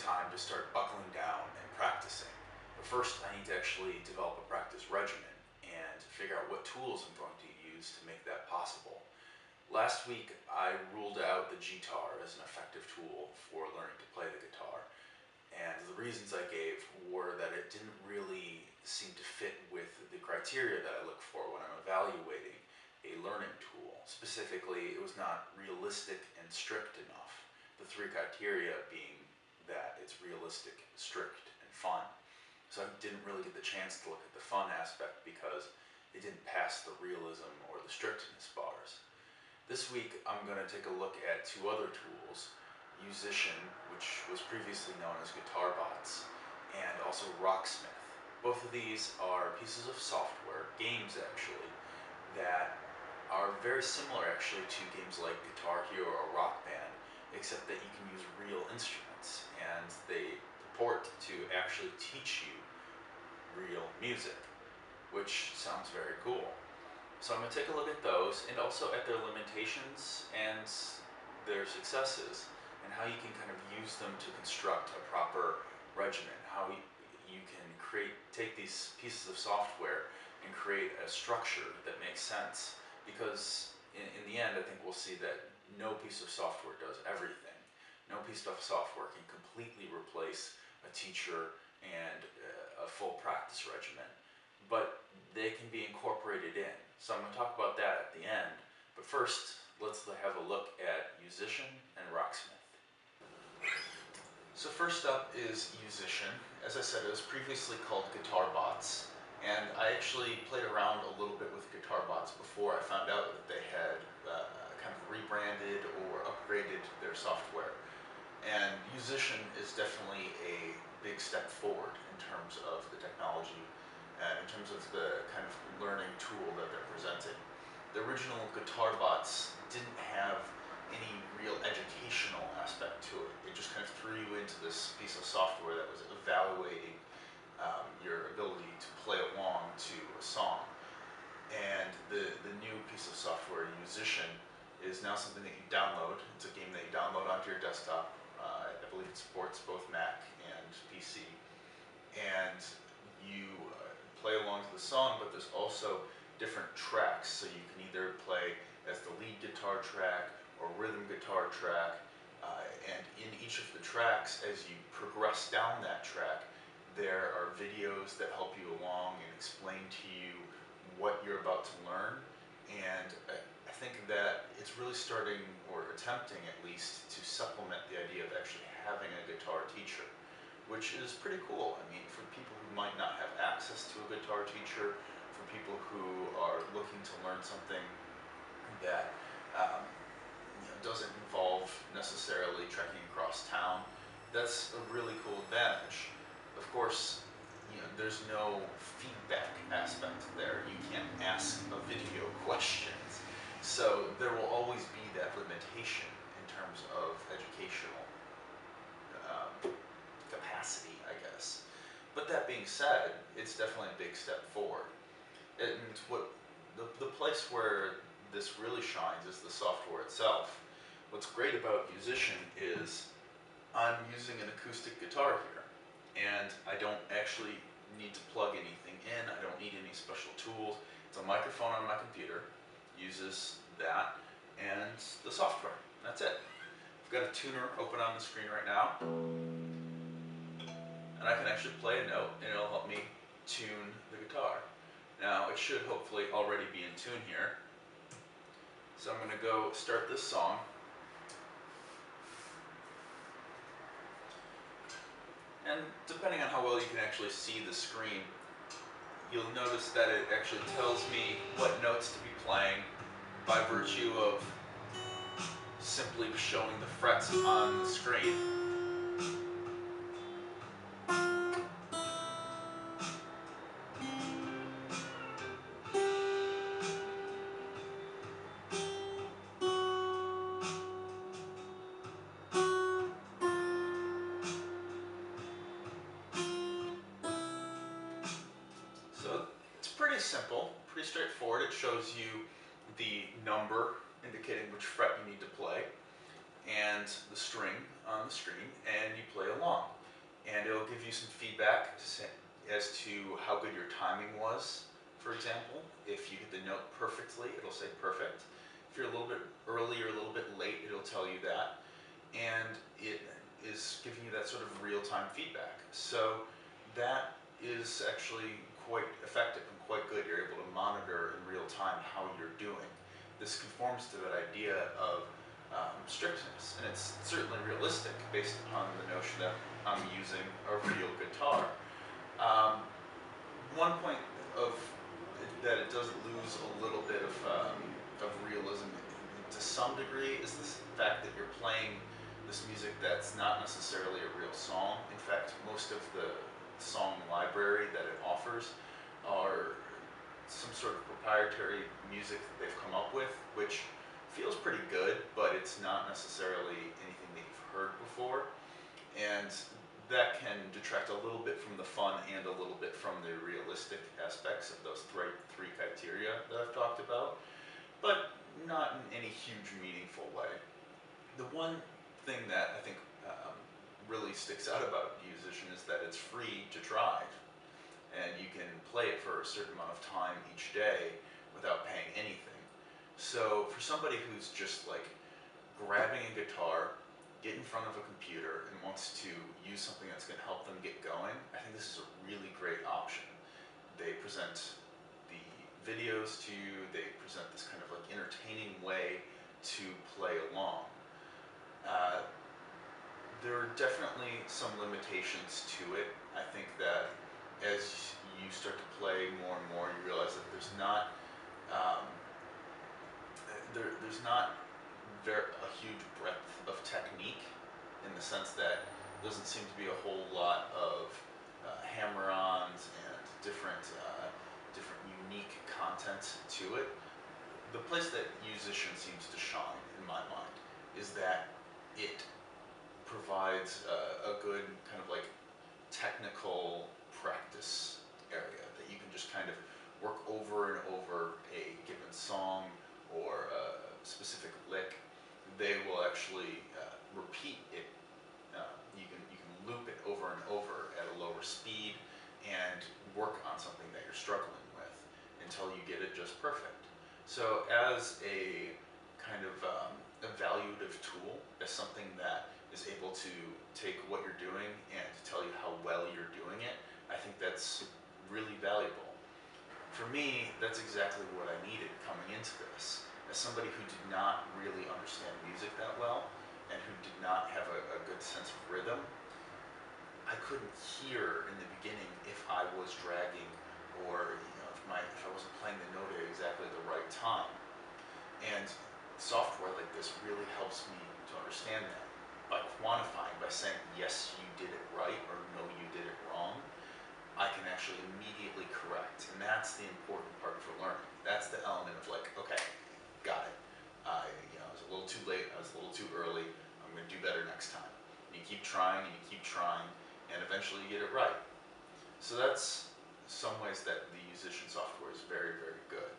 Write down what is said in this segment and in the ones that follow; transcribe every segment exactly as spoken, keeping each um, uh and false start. time to start buckling down and practicing. But first, I need to actually develop a practice regimen and figure out what tools I'm going to use to make that possible. Last week, I ruled out the G-tar as an effective tool for learning to play the guitar. And the reasons I gave were that it didn't really seem to fit with the criteria that I look for when I'm evaluating a learning tool. Specifically, it was not realistic and strict enough. The three criteria being that it's realistic, strict, and fun. So I didn't really get the chance to look at the fun aspect because it didn't pass the realism or the strictness bars. This week, I'm going to take a look at two other tools, Yousician, which was previously known as GuitarBots, and also Rocksmith. Both of these are pieces of software, games actually, that are very similar actually to games like Guitar Hero or Rock Band, except that you can use real instruments, and they purport to actually teach you real music, which sounds very cool. So I'm going to take a look at those, and also at their limitations and their successes, and how you can kind of use them to construct a proper regimen, how you can create, take these pieces of software and create a structure that makes sense. Because in, in the end, I think we'll see that no piece of software does everything. No piece of software can completely replace a teacher and a full practice regimen, but they can be incorporated in. So I'm going to talk about that at the end, but first, let's have a look at Yousician and Rocksmith. So first up is Yousician. As I said, it was previously called GuitarBots, and I actually played around a little bit with GuitarBots before I found out that they had uh, kind of rebranded or upgraded their software. And Yousician is definitely a big step forward in terms of the technology, and in terms of the kind of learning tool that they're presenting. The original GuitarBots didn't have any real educational aspect to it. It just kind of threw you into this piece of software that was evaluating um, your ability to play along to a song. And the, the new piece of software, Yousician, is now something that you download. It's a game that you download onto your desktop. Uh, I believe it supports both Mac and P C. And you uh, play along to the song, but there's also different tracks. So you can either play as the lead guitar track, or rhythm guitar track, uh, and in each of the tracks, as you progress down that track, there are videos that help you along and explain to you what you're about to learn. And I think that it's really starting, or attempting at least, to supplement the idea of actually having a guitar teacher, which is pretty cool. I mean, for people who might not have access to a guitar teacher, for people who are looking to learn something that um, doesn't involve necessarily trekking across town, that's a really cool advantage. Of course, you know, there's no feedback aspect there. You can't ask a video questions. So there will always be that limitation in terms of educational um, capacity, I guess. But that being said, it's definitely a big step forward. And what the, the place where this really shines is the software itself. What's great about Yousician is I'm using an acoustic guitar here, and I don't actually need to plug anything in. I don't need any special tools. It's a microphone on my computer, uses that, and the software. That's it. I've got a tuner open on the screen right now, and I can actually play a note, and it'll help me tune the guitar. Now, it should hopefully already be in tune here. So I'm going to go start this song, and depending on how well you can actually see the screen, you'll notice that it actually tells me what notes to be playing by virtue of simply showing the frets on the screen. Simple, pretty straightforward. It shows you the number indicating which fret you need to play, and the string on the screen, and you play along. And it'll give you some feedback as to how good your timing was, for example. If you hit the note perfectly, it'll say perfect. If you're a little bit early or a little bit late, it'll tell you that. And it is giving you that sort of real-time feedback. So that is actually quite effective and quite good. You're able to monitor in real time how you're doing. This conforms to that idea of um, strictness, and it's certainly realistic based upon the notion that I'm using a real guitar. Um, one point of that it does lose a little bit of, um, of realism to some degree is the fact that you're playing this music that's not necessarily a real song. In fact, most of the song library that it offers are some sort of proprietary music that they've come up with, which feels pretty good, but it's not necessarily anything that you've heard before. And that can detract a little bit from the fun and a little bit from the realistic aspects of those three, three criteria that I've talked about, but not in any huge meaningful way. The one thing that I think um, really sticks out about Yousician is that it's free to try, and you can play it for a certain amount of time each day without paying anything. So for somebody who's just like grabbing a guitar, get in front of a computer and wants to use something that's going to help them get going, I think this is a really great option. They present the videos to you, they present this kind of like entertaining way to play along. Uh, there are definitely some limitations to it. I think that as you start to play more and more, you realize that there's not, um, there, there's not a huge breadth of technique, in the sense that there doesn't seem to be a whole lot of uh, hammer-ons and different, uh, different unique content to it. The place that Yousician seems to shine, in my mind, is that it provides uh, a good kind of like technical practice area that you can just kind of work over and over a given song or a specific lick. They will actually uh, repeat it. Uh, you can you can loop it over and over at a lower speed and work on something that you're struggling with until you get it just perfect. So as a kind of um, evaluative tool, as something that is able to take what you're doing and to tell you how well you're doing it, I think that's really valuable. For me, that's exactly what I needed coming into this. As somebody who did not really understand music that well, and who did not have a, a good sense of rhythm, I couldn't hear in the beginning if I was dragging, or you know, if, my, if I wasn't playing the note at exactly the right time. And software like this really helps me to understand that by quantifying, by saying, yes, you did it right, or no, you did it wrong. I can actually immediately correct, and that's the important part for learning. That's the element of like, okay, got it. I, you know, I was a little too late, I was a little too early, I'm going to do better next time. And you keep trying, and you keep trying, and eventually you get it right. So that's some ways that the Yousician software is very, very good.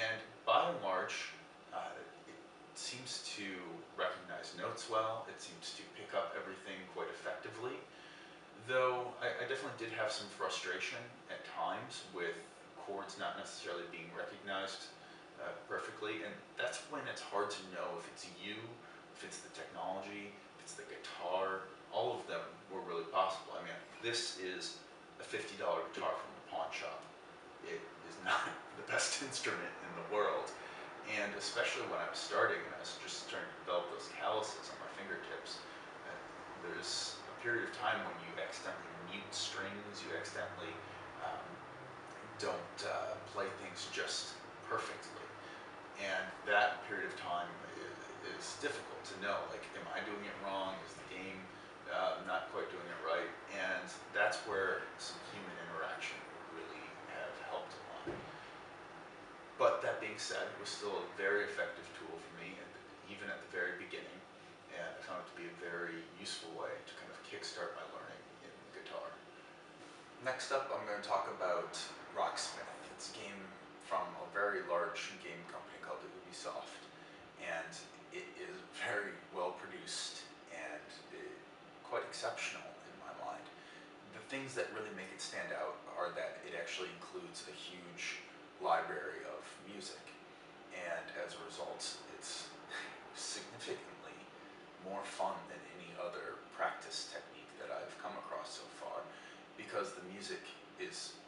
And by and large, uh, it seems to recognize notes well, it seems to pick up everything quite effectively, though I, I definitely did have some frustration at times with chords not necessarily being recognized Uh, perfectly, and that's when it's hard to know if it's you, if it's the technology, if it's the guitar. All of them were really possible. I mean, this is a fifty dollar guitar from the pawn shop. It is not the best instrument in the world, and especially when I was starting and I was just starting to develop those calluses on my fingertips, uh, there's a period of time when you accidentally mute strings, you accidentally um, don't uh, play things just perfectly. And that period of time is difficult to know, like, am I doing it wrong? Is the game uh, not quite doing it right? And that's where some human interaction would really have helped a lot. But that being said, it was still a very effective tool for me, and even at the very beginning, and I found it to be a very useful way to kind of kickstart my learning in guitar. Next up, I'm going to talk about Rocksmith. It's a game from a very large game company called Ubisoft, and it is very well exceptional in my mind. The things that really make it stand out are that it actually includes a huge library of music, and as a result, it's significantly more fun than any other practice technique that I've come across so far, because the music is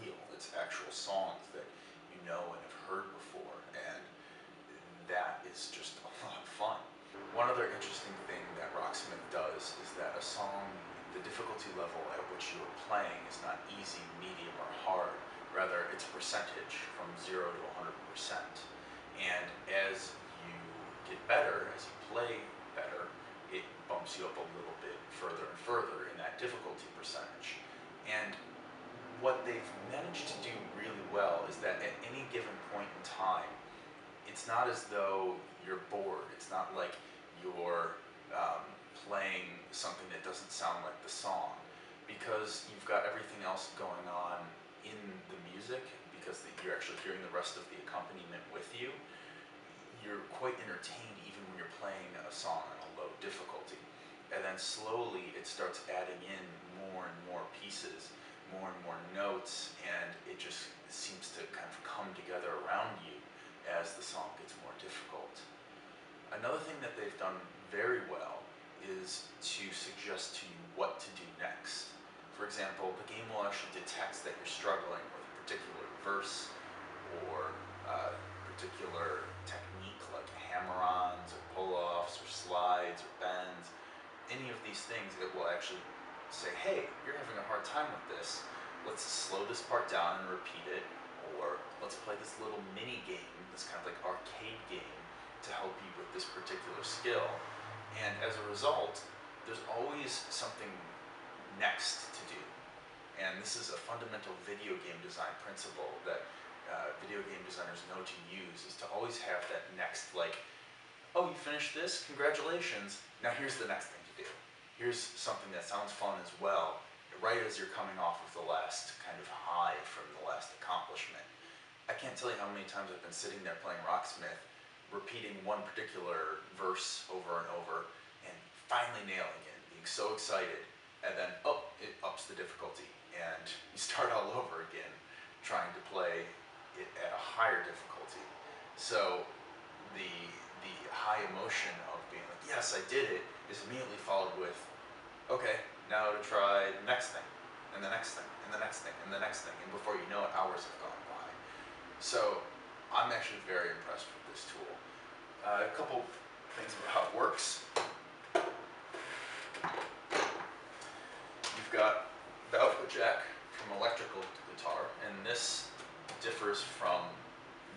real. It's actual songs that you know and have heard before, and that is just a lot of fun. One other interesting thing that Rocksmith does is that a song, the difficulty level at which you are playing is not easy, medium, or hard. Rather, it's percentage from zero to one hundred percent. And as you get better, as you play better, it bumps you up a little bit further and further in that difficulty percentage. And what they've managed to do really well is that at any given point in time, it's not as though you're bored. It's not like you're um, playing something that doesn't sound like the song, because you've got everything else going on in the music, because you're actually hearing the rest of the accompaniment with you. You're quite entertained even when you're playing a song on a low difficulty. And then slowly it starts adding in more and more pieces, more and more notes, and it just seems to kind of come together around you as the song gets more difficult. Another thing that they've done very well is to suggest to you what to do next. For example, the game will actually detect that you're struggling with a particular verse or a particular technique, like hammer-ons or pull-offs or slides or bends. Any of these things, it will actually say, hey, you're having a hard time with this. Let's slow this part down and repeat it. Or let's play this little mini game, this kind of like arcade game, to help you with this particular skill. And as a result, there's always something next to do. And this is a fundamental video game design principle that uh, video game designers know to use, is to always have that next, like, oh, you finished this? Congratulations. Now here's the next thing to do. Here's something that sounds fun as well, right as you're coming off of the last kind of high from the last accomplishment. I can't tell you how many times I've been sitting there playing Rocksmith, repeating one particular verse over and over, and finally nailing it, being so excited, and then, oh, it ups the difficulty, and you start all over again, trying to play it at a higher difficulty. So the, the high emotion of being like, yes, I did it, is immediately followed with, okay, now to try the next thing, and the next thing, and the next thing, and the next thing, and before you know it, hours have gone by. So I'm actually very impressed with this tool. Uh, a couple things about how it works. You've got the output jack from electrical guitar, and this differs from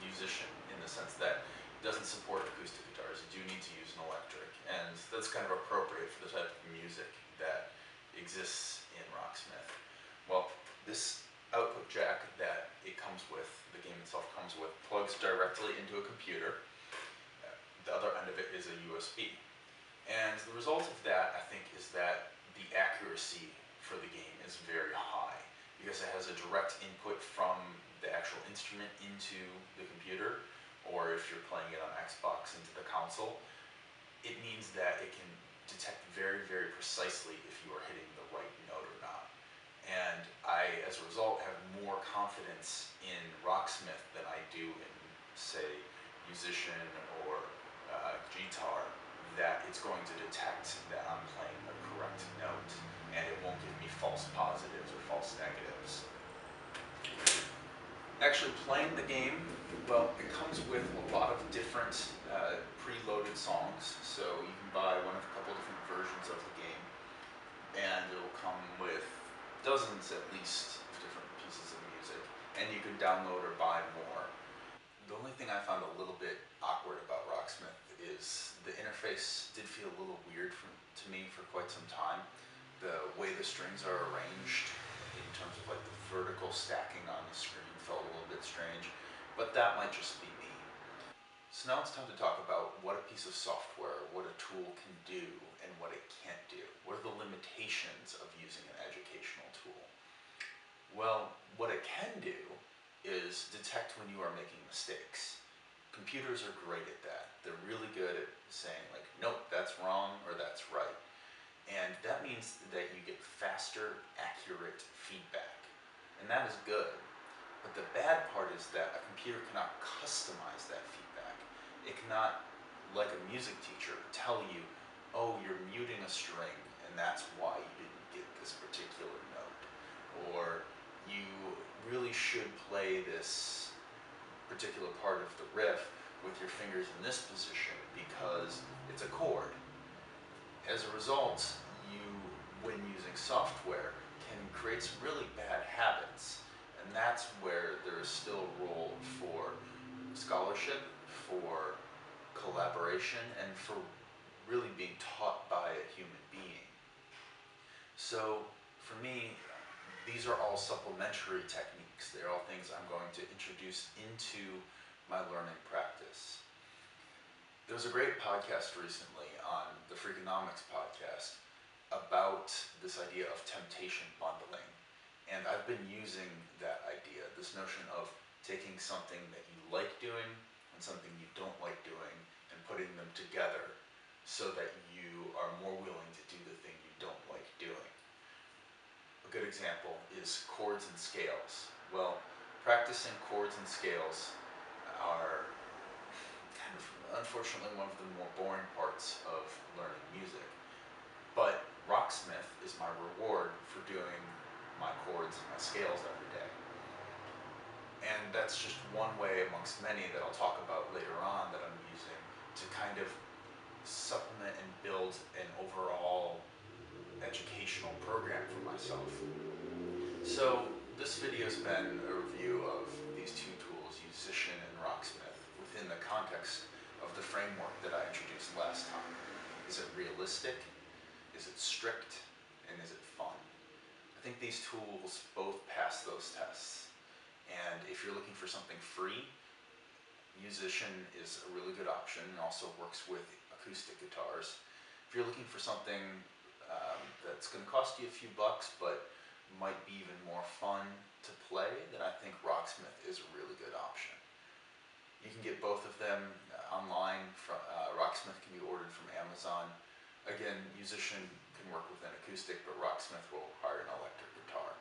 Yousician in the sense that it doesn't support acoustic guitars. You do need to use an electric, and that's kind of appropriate for the type of music that exists in Rocksmith. Well, this output jack that it comes with, the game itself comes with, plugs directly into a computer. The other end of it is a U S B. And the result of that, I think, is that the accuracy for the game is very high, because it has a direct input from the actual instrument into the computer, or if you're playing it on Xbox, into the console. It means that it can detect very, very precisely if you are hitting the right note or not. And I, as a result, have more confidence in Rocksmith than I do in, say, Yousician or uh, guitar, that it's going to detect that I'm playing the correct note, and it won't give me false positives or false negatives. Actually playing the game, well, it comes with a lot of different uh, preloaded songs, so you can buy one of a couple different versions of the game, and it'll come with dozens at least of different pieces of music, and you can download or buy more. The only thing I found a little bit awkward about Rocksmith is the interface did feel a little weird for, to me for quite some time. The way the strings are arranged in terms of like the vertical stacking on the screen felt a little bit strange, but that might just be me. So now it's time to talk about what a piece of software, what a tool can do and what it can't do. What are the limitations of using an educational tool? Well, what it can do is detect when you are making mistakes. Computers are great at that. They're really good at saying like, nope, that's wrong or that's right. And that means that you get faster, accurate feedback. And that is good. But the bad part is that a computer cannot customize that feedback. It cannot, like a music teacher, tell you, oh, you're muting a string, and that's why you didn't get this particular note. Or you really should play this particular part of the riff with your fingers in this position because it's a chord. As a result, you, when using software, can create some really bad habits. And that's where there is still role for scholarship, for collaboration, and for really being taught by a human being. So for me, these are all supplementary techniques. They're all things I'm going to introduce into my learning practice. There was a great podcast recently on the Freakonomics podcast about this idea of temptation bundling. And I've been using that idea, this notion of taking something that you like doing and something you don't like doing and putting them together so that you are more willing to do the thing you don't like doing. A good example is chords and scales. Well, practicing chords and scales are kind of, unfortunately, one of the more boring parts of learning music. But Rocksmith is my reward for doing my chords and my scales every day. And that's just one way amongst many that I'll talk about later on that I'm using to kind of supplement and build an overall educational program for myself. So this video's been a review of these two tools, Yousician and Rocksmith, within the context of the framework that I introduced last time. Is it realistic? Is it strict? And is it fun? I think these tools both pass those tests. And if you're looking for something free, Yousician is a really good option and also works with acoustic guitars. If you're looking for something um, that's going to cost you a few bucks but might be even more fun to play, then I think Rocksmith is a really good option. You can get both of them online. From, uh, Rocksmith can be ordered from Amazon. Again, Yousician can work with an acoustic, but Rocksmith will require an electric guitar.